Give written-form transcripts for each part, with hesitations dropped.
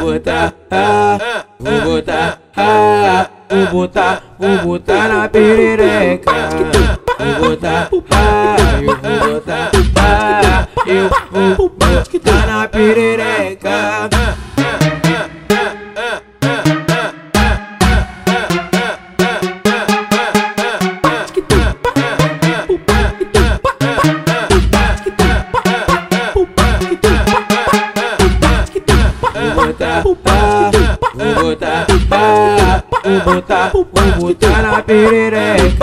vou botar na perereca. Eu vou botar na perereca. Vou botar na perereca. Eu vou botar na perereca. Vou botar na perereca. Eu vou botar na perereca. Vou botar na perereca.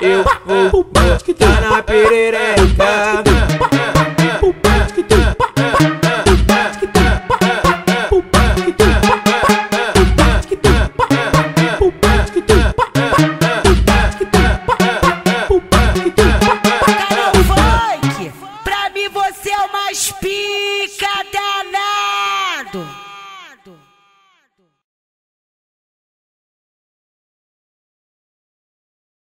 Eu vou botar na perereca.